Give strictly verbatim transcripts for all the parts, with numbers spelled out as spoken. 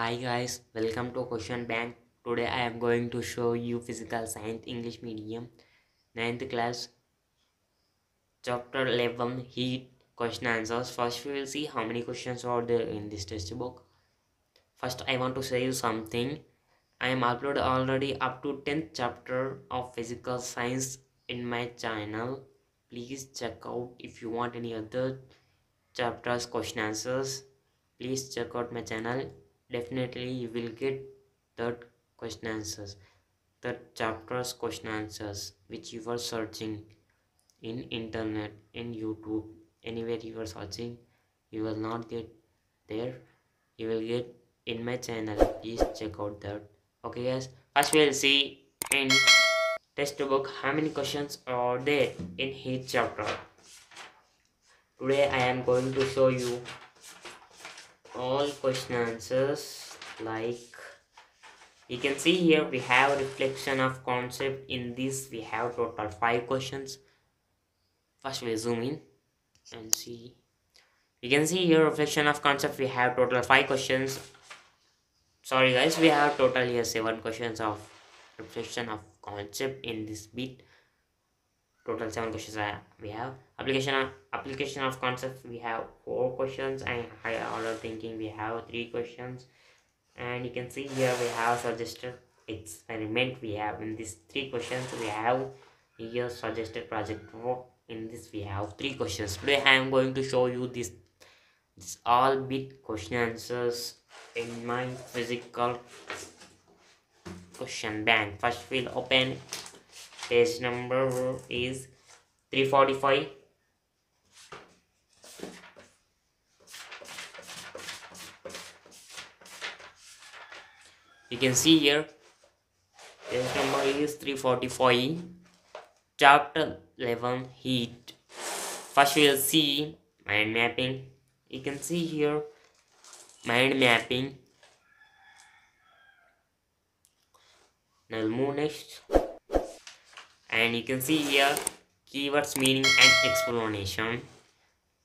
Hi guys, welcome to Question Bank. Today I am going to show you Physical Science English Medium ninth class Chapter eleven Heat question answers. First we will see how many questions are there in this test book. First I want to say you something. I am uploaded already up to tenth chapter of Physical Science in my channel. Please check out. If you want any other chapters question answers, please check out my channel. Definitely you will get third question answers, third chapters question answers which you were searching in internet, in YouTube, anywhere you were searching, you will not get there, you will get in my channel. Please check out that. Okay guys, first we will see in test book how many questions are there in HEAT chapter. Today I am going to show you all question answers. Like you can see here, we have reflection of concept. In this we have total five questions. First we zoom in and see. You can see here reflection of concept, we have total five questions. Sorry guys, we have total here seven questions of reflection of concept in this bit. Total seven questions we have. Application of, application of concepts, we have four questions, and higher order thinking we have three questions. And you can see here we have suggested experiment. We have in these three questions. We have here suggested project work. In this we have three questions. Today I am going to show you this this all bit question answers in my physical question bank. First we'll open. Page number is three forty-five. You can see here page number is three forty-five, chapter eleven heat. First we will see mind mapping. You can see here mind mapping. Now we'll move next. And you can see here keywords, meaning and explanation.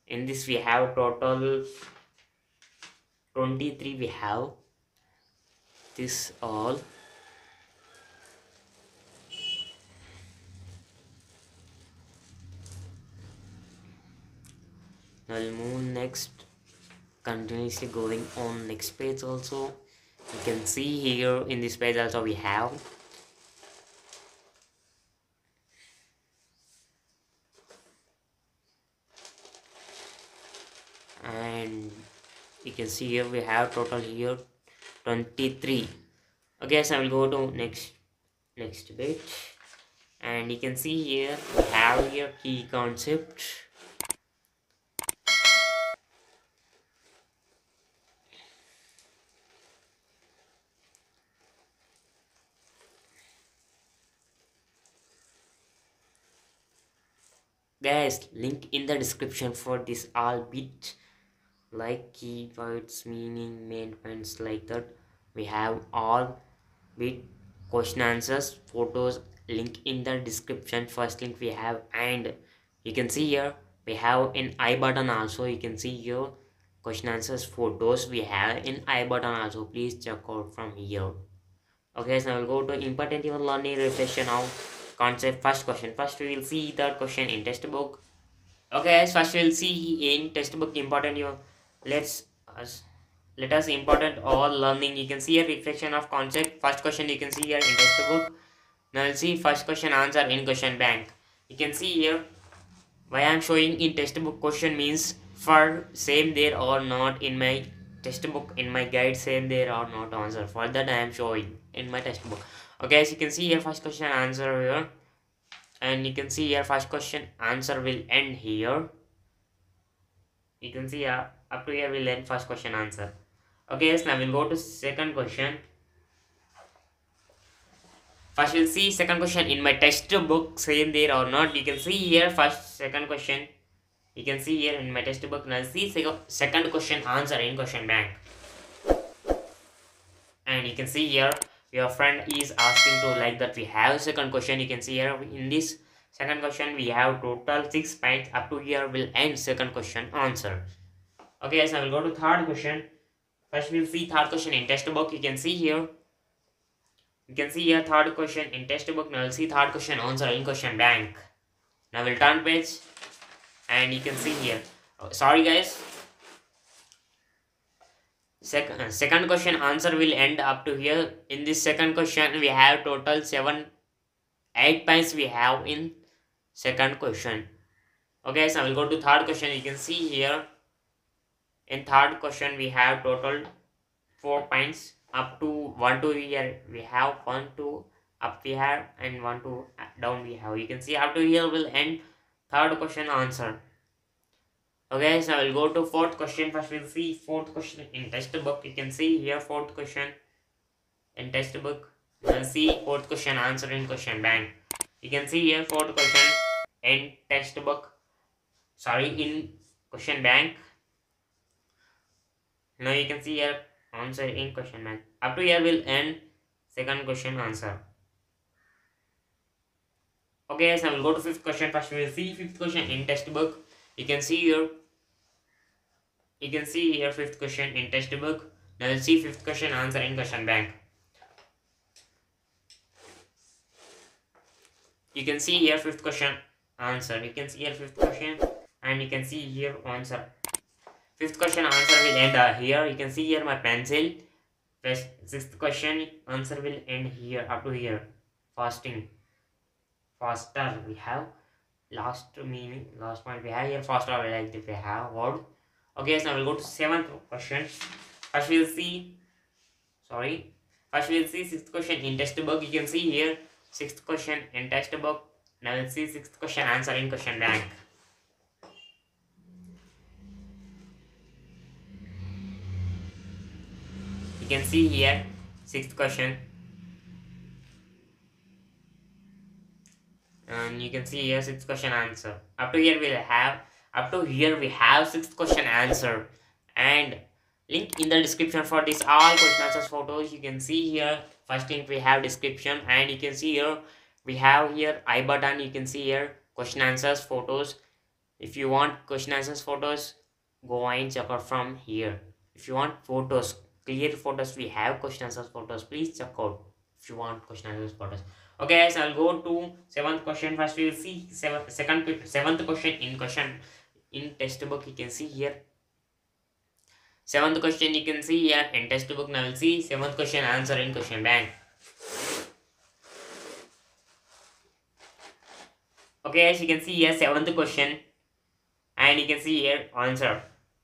In this we have total twenty-three. We have this all. Now we'll move next, continuously going on next page also. You can see here in this page also we have and you can see here we have total here twenty-three. Okay, so I will go to next next page, and you can see here we have here key concept. Guys, link in the description for this all bit. Like keywords, meaning, main points, like that. We have all bit question answers, photos, link in the description. First link we have, and you can see here we have an I button also. You can see here question answers, photos. We have an I button also. Please check out from here. Okay, so I will go to important even learning reflection of concept. First question. First we will see the question in test book. Okay, first we will see in test book important your. Let's uh, let us important all learning. You can see a reflection of concept. First question you can see here in test book. Now we'll see first question answer in question bank. You can see here why I am showing in test book question means for same there or not in my test book, in my guide same there or not answer. For that I am showing in my test book. Okay, so you can see here first question answer here, and you can see here first question answer will end here. You can see here. Up to here we'll end first question answer. Okay, yes, now we'll go to second question. First we'll see second question in my test book, same there or not. You can see here first second question. You can see here in my test book. Now see second question answer in question bank. And you can see here your friend is asking to, like that we have second question. You can see here in this second question we have total six points. Up to here will end second question answer. Okay, so I will go to third question. First we will see third question in test book. You can see here. You can see here third question in test book. Now we will see third question answer in question bank. Now we will turn page and you can see here. Oh, sorry guys. Second, second question answer will end up to here. In this second question we have total seven, eight points we have in second question. Okay, so I will go to third question. You can see here. In third question we have total four points up to one, two here. We have one, two up we have and one, two down we have. You can see up to here will end third question answer. Okay, so I will go to fourth question. First we will see fourth question in test book. You can see here fourth question in test book. We will see fourth question answer in question bank. You can see here fourth question in test book. Sorry, in question bank. Now you can see here answer in question bank. Up to here will end second question answer. Okay, so I will go to fifth question. First we will see fifth question in test book. You can see here. You can see here fifth question in test book. Now we'll see fifth question answer in question bank. You can see here fifth question answer. You can see here fifth question and you can see here answer. Fifth question answer will end uh, here. You can see here my pencil. Sixth question answer will end here, up to here. Fasting. Faster we have. Last meaning, last point we have here. Faster we like if we have word. Okay, so now we'll go to seventh question. First we'll see. Sorry. First we'll see sixth question in test book. You can see here. Sixth question in test book. Now we'll see sixth question answer in question bank. You can see here sixth question and you can see here sixth question answer. Up to here we'll have up to here we have sixth question answer, and link in the description for this all question answers photos. You can see here first link we have description, and you can see here we have here I button. You can see here question answers photos. If you want question answers photos, go and check out from here. If you want photos, clear photos, we have question answers photos. Please check out if you want question answers photos. Okay guys, I'll go to seventh question. First we'll see seventh, second, seventh question in question in test book. You can see here seventh question. You can see here in test book. Now we'll see seventh question answer in question bank. Okay guys, you can see here seventh question and you can see here answer.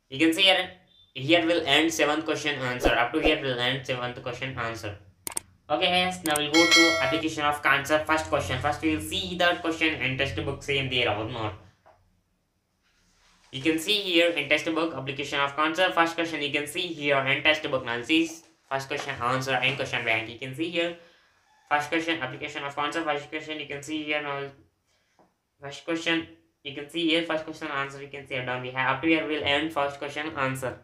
You can see here here will end seventh question answer. Up to here will end seventh question answer. Okay guys, now we'll go to application of concept. First question. First we'll see the question and test book same there or not. You can see here in test book application of concept. First question you can see here and test book. Now see first question answer and question bank. You can see here first question application of concept. First question you can see here now. First question you can see here first question answer. You can see here down we have up to here will end first question answer.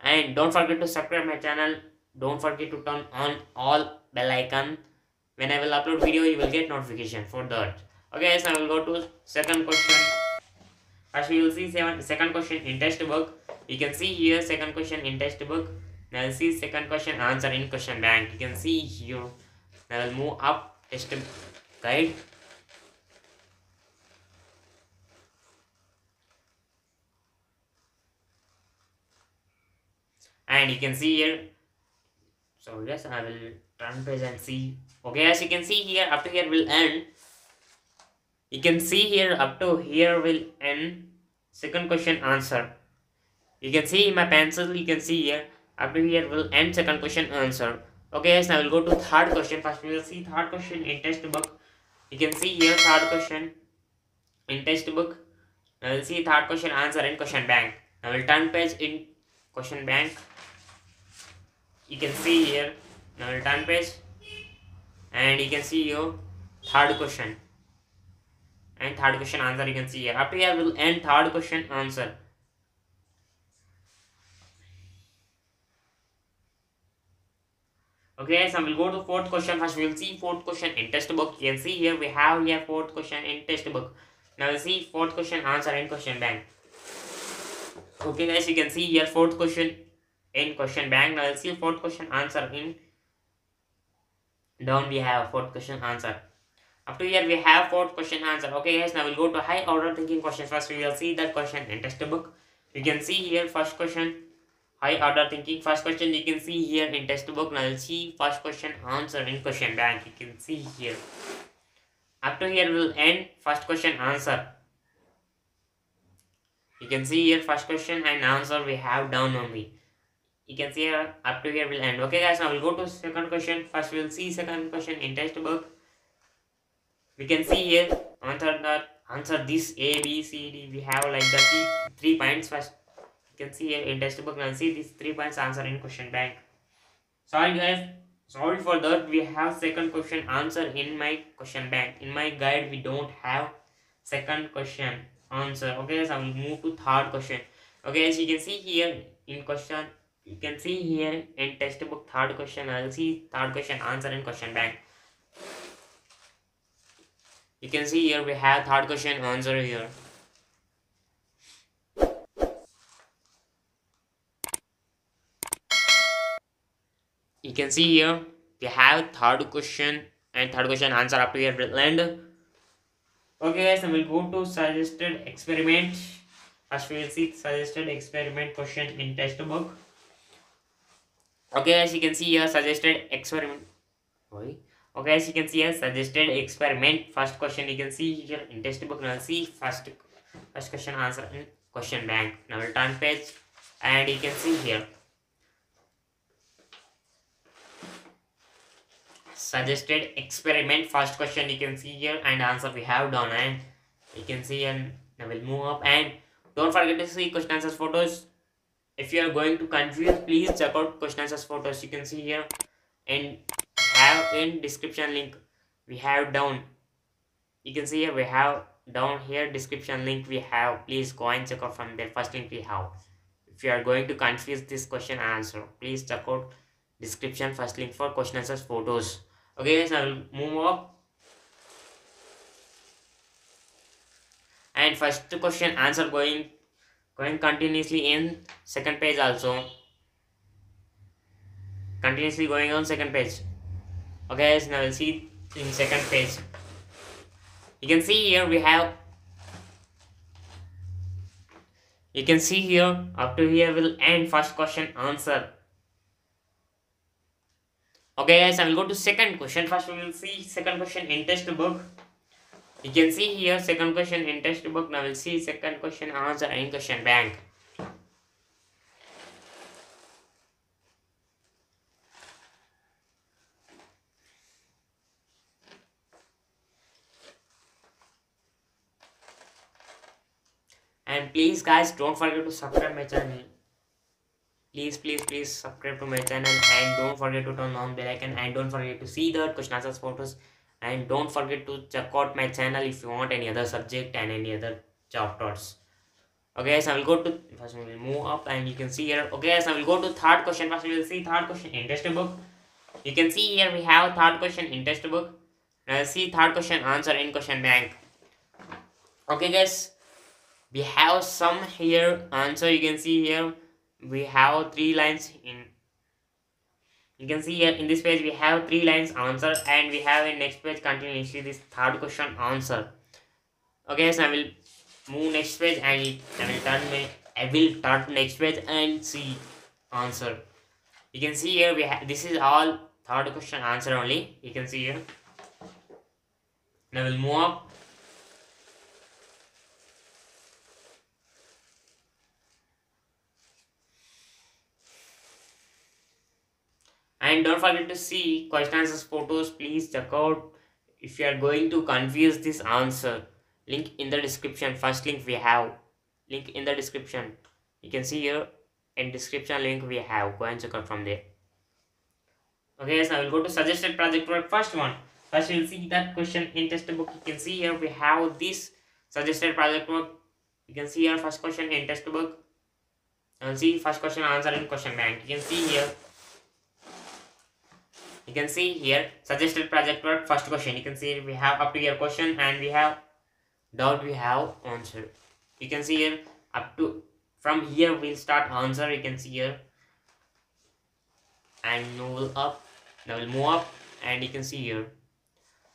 And don't forget to subscribe my channel. Don't forget to turn on all bell icon. When I will upload video, you will get notification for that. Okay, so I will go to second question. First, we will see seven, second question in test book. You can see here second question in test book. Now we'll see second question answer in question bank. You can see here. Now I will move up test guide. And you can see here, so yes, I will turn page and see. Okay, as you can see here, up to here will end. You can see here, up to here will end second question answer. You can see my pencil, you can see here, up to here will end second question answer. Okay, so I will go to third question. First, we will see third question in test book. You can see here, third question in test book. I will see third question answer in question bank. I will turn page in question bank. You can see here. Now we'll turn page and you can see your third question and third question answer. You can see here. After here will end third question answer. Okay, so we'll go to fourth question. First we'll see fourth question in test book. You can see here we have here fourth question in test book. Now we'll see fourth question answer in question bank. Okay guys, you can see here fourth question End question bank analysis. Fourth question answer in down we have fourth question answer. Up to here we have fourth question answer. Okay guys, now we'll go to high order thinking questions. First we will see that question in textbook. You can see here first question high order thinking. First question you can see here in textbook. Now we'll see first question answer in question bank. You can see here. Up to here we'll end first question answer. You can see here first question and answer we have down only. You can see here up to here will end. Okay guys, now we'll go to second question. First we'll see second question in textbook. We can see here answer that answer this A B C D. We have like the three, three points. First you can see here in textbook and see these three points answer in question bank. Sorry guys, sorry for that. We have second question answer in my question bank. In my guide we don't have second question answer. Okay guys, I will move to third question. Okay, as you can see here in question. You can see here in textbook third question. I will see third question answer in question bank. You can see here we have third question answer here. You can see here we have third question and third question answer. Up to here will end. Okay guys, so we'll go to suggested experiment. First we will see suggested experiment question in textbook. Okay, as you can see here suggested experiment. Okay, as you can see here suggested experiment. First question you can see here in textbook. Now see first first question answer in question bank. Now we'll turn page and you can see here suggested experiment. First question you can see here and answer we have done and you can see and now we'll move up and don't forget to see question answers photos. If you are going to confuse, please check out question answers photos. You can see here and have in description link we have down. You can see here we have down here description link we have. Please go and check out from there. First link we have. If you are going to confuse this question answer, please check out description first link for question answers photos. Okay guys, I will move up and first question answer going going continuously in second page also, continuously going on second page. Okay guys, now we'll see in second page. You can see here we have, you can see here up to here will end first question answer. Okay guys, I will go to second question. First we will see second question in textbook. You can see here second question in textbook. Now we'll see second question answer in question bank. And please guys, don't forget to subscribe my channel. Please, please, please subscribe to my channel and don't forget to turn on bell icon and don't forget to see the question answers photos. And don't forget to check out my channel if you want any other subject and any other chapters. Okay, so I will go to first. We will move up and you can see here. Okay, so I will go to third question. First, we will see third question in textbook. You can see here we have third question in textbook. Now we'll see third question answer in question bank. Okay, guys, we have some here answer. You can see here we have three lines in. You can see here in this page we have three lines answer and we have in next page continuously this third question answer. Okay, so I will move next page and I will turn my I will turn next page and see answer. You can see here we have this is all third question answer only. You can see here. Now we'll move up. And don't forget to see question answers photos. Please check out if you are going to confuse this answer. Link in the description. First link we have. Link in the description. You can see here in description link we have. Go and check out from there. Okay, so I will go to suggested project work. First one. First you will see that question in textbook. You can see here we have this suggested project work. You can see here first question in textbook. And see first question answer in question bank. You can see here. You can see here suggested project work first question. You can see we have up to here question and we have doubt we have answer. You can see here up to from here we'll start answer. You can see here and move up. Now we'll move up and you can see here.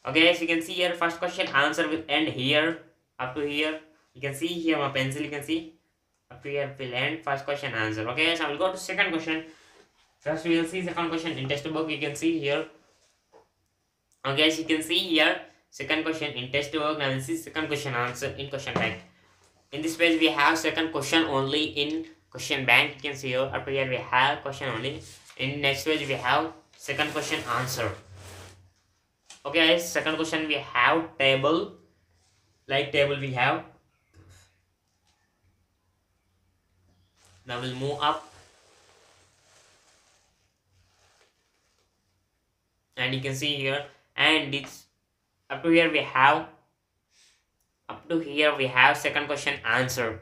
Okay, so you can see here first question answer will end here, up to here. You can see here my pencil, you can see up to here will end first question answer. Okay, so I will go to second question. First we will see second question in test book. You can see here. Okay, so you can see here second question in test book. Now we'll see second question answer in question bank. In this page we have second question only in question bank. You can see here up to here we have question only. In next page we have second question answer. Okay, second question we have table, like table we have. Now we'll move up and you can see here, and it's up to here we have, up to here we have second question answer.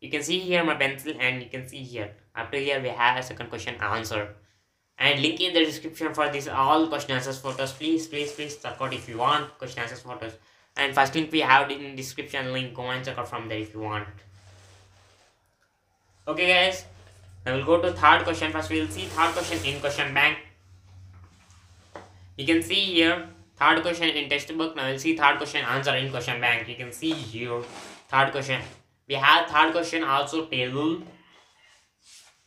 You can see here my pencil and you can see here up to here we have second question answer. And link in the description for this all question answers photos. Please, please, please check out if you want question answers photos. And first link we have in description link. Go and check out from there if you want. Okay, guys. Now we'll go to third question. First, we'll see third question in question bank. You can see here third question in textbook. Now we'll see third question answer in question bank. You can see here third question. We have third question also table.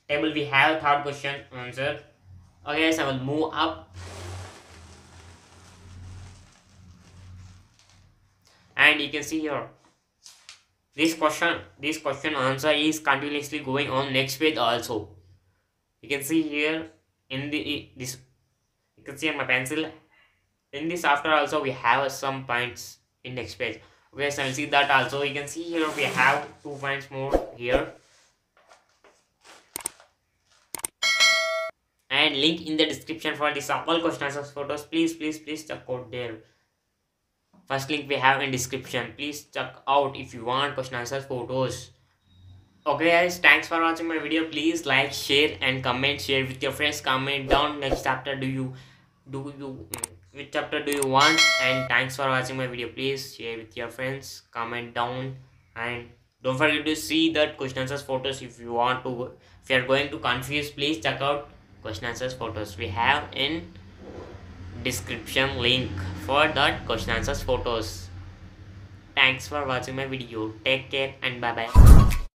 Table we have third question answer. Okay, so I will move up and you can see here this question this question answer is continuously going on next page also. You can see here in the this you can see my pencil in this after also we have some points in next page. Okay, so I will see that also. You can see here we have two points more here. And link in the description for this all question answers photos. Please, please, please check out there. First link we have in description. Please check out if you want question answers photos. Okay guys, thanks for watching my video. Please like, share and comment. Share with your friends. Comment down next chapter do you do you which chapter do you want. And thanks for watching my video. Please share with your friends. Comment down and don't forget to see that question answers photos if you want to. If you are going to confuse, please check out question answers photos we have in description link for that question answers photos. Thanks for watching my video. Take care and bye bye.